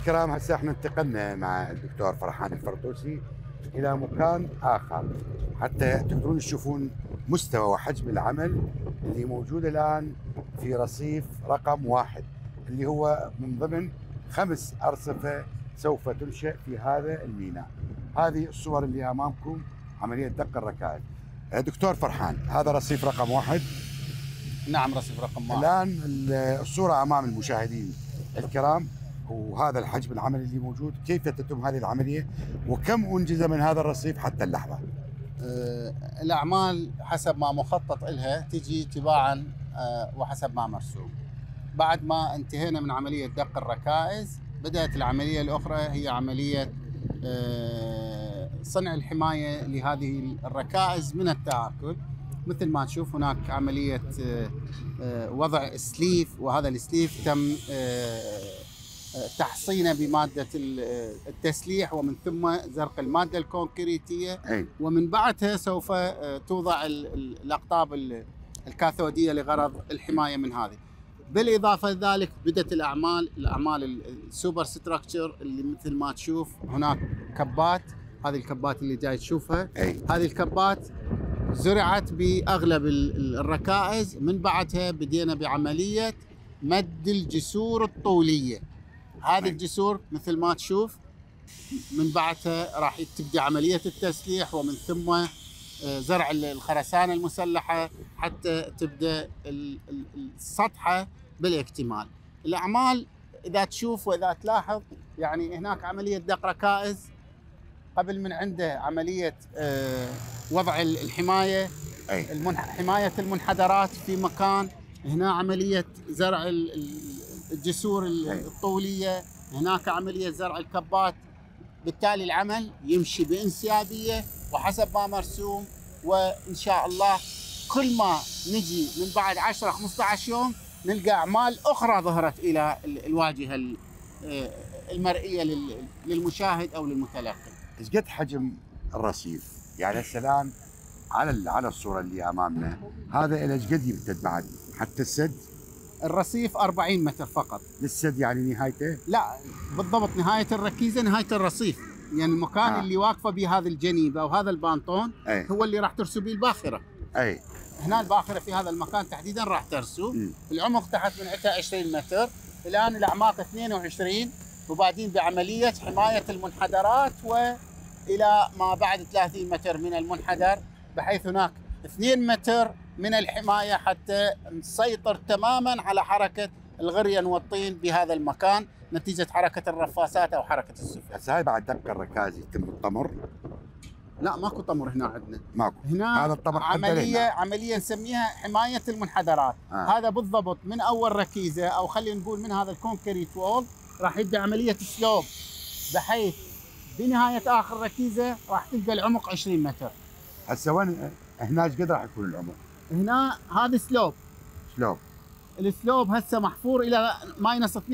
الكرام، هسه احنا انتقلنا مع الدكتور فرحان الفردوسي الى مكان اخر حتى تقدرون تشوفون مستوى وحجم العمل اللي موجود الان في رصيف رقم 1، اللي هو من ضمن 5 ارصفه سوف تنشأ في هذا الميناء. هذه الصور اللي امامكم عمليه دق الركائز. دكتور فرحان، هذا رصيف رقم 1. نعم، رصيف رقم 1. الان الصوره امام المشاهدين الكرام، وهذا الحجم العملي اللي موجود. كيف تتم هذه العمليه وكم انجز من هذا الرصيف حتى اللحظه؟ الاعمال حسب ما مخطط لها تجي تباعا وحسب ما مرسوم. بعد ما انتهينا من عمليه دق الركائز، بدات العمليه الاخرى، هي عمليه صنع الحمايه لهذه الركائز من التآكل. مثل ما تشوف هناك عمليه وضع سليف، وهذا السليف تم تحصينه بماده التسليح، ومن ثم زرق الماده الكونكريتيه، ومن بعدها سوف توضع الاقطاب الكاثوديه لغرض الحمايه من هذه. بالاضافه لذلك بدات الاعمال السوبر ستراكشر، اللي مثل ما تشوف هناك كبات. هذه الكبات اللي جاي تشوفها، هذه الكبات زرعت باغلب الركائز. من بعدها بدينا بعمليه مد الجسور الطوليه. هذه الجسور مثل ما تشوف، من بعدها راح تبدي عمليه التسليح، ومن ثم زرع الخرسانه المسلحه حتى تبدا السطحه بالاكتمال. الاعمال اذا تشوف واذا تلاحظ، يعني هناك عمليه دق ركائز، قبل من عنده عمليه وضع الحمايه، حمايه المنحدرات في مكان، هنا عمليه زرع الجسور الطوليه، هناك عمليه زرع الكبات. بالتالي العمل يمشي بانسيابيه وحسب ما مرسوم، وان شاء الله كل ما نجي من بعد 10 15 يوم نلقى اعمال اخرى ظهرت الى الواجهه المرئيه للمشاهد او للمتلقي. ايش قد حجم الرصيف؟ يعني هسه الان على الصوره اللي امامنا، هذا الى ايش قد يمتد بعد حتى السد؟ الرصيف 40 متر فقط. للسد يعني نهايته؟ لا بالضبط، نهايه الركيزه نهايه الرصيف، يعني المكان اللي واقفه به هذه الجنيبه وهذا البانطون هو اللي راح ترسو به الباخره. هنا الباخره في هذا المكان تحديدا راح ترسو. العمق تحت من عندها 20 متر، الان الاعماق 22، وبعدين بعمليه حمايه المنحدرات والى ما بعد 30 متر من المنحدر، بحيث هناك 2 متر من الحمايه حتى نسيطر تماما على حركه الغريان والطين بهذا المكان نتيجه حركه الرفاسات او حركه السفن. هسه هاي بعد دق الركائز يتم الطمر؟ لا، ماكو طمر هنا عندنا، ماكو. هنا هذا الطمر عمليه نسميها حمايه المنحدرات. هذا بالضبط من اول ركيزه، او خلينا نقول من هذا الكونكريت وول، راح يبدا عمليه سلوب، بحيث بنهايه اخر ركيزه راح تلقى العمق 20 متر. هسه وين هنا ايش قد راح يكون العمق؟ هنا هذا السلوب هسه محفور الى ماينس 22.6،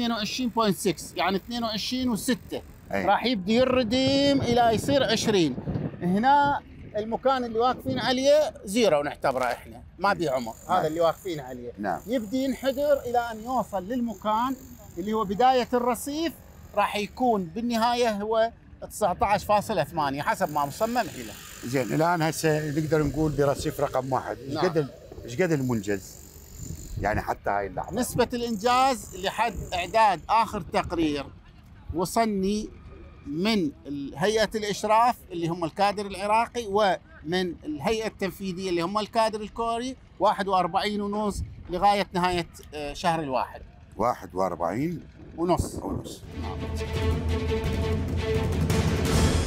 يعني 22.6 راح يبدي يردم الى يصير 20. هنا المكان اللي واقفين عليه زيرو، نعتبره احنا ما بيه عمق. هذا اللي واقفين عليه يبدي ينحدر الى ان يوصل للمكان اللي هو بدايه الرصيف، راح يكون بالنهايه هو 19.8 حسب ما مصمم له. زين، الان هسه نقدر نقول برصيف رقم 1 ايش قد المنجز؟ يعني حتى هاي اللحظه نسبه الانجاز لحد اعداد اخر تقرير وصلني من هيئه الاشراف اللي هم الكادر العراقي، ومن الهيئه التنفيذيه اللي هم الكادر الكوري، 41.5 لغايه نهايه شهر الواحد. 41.5.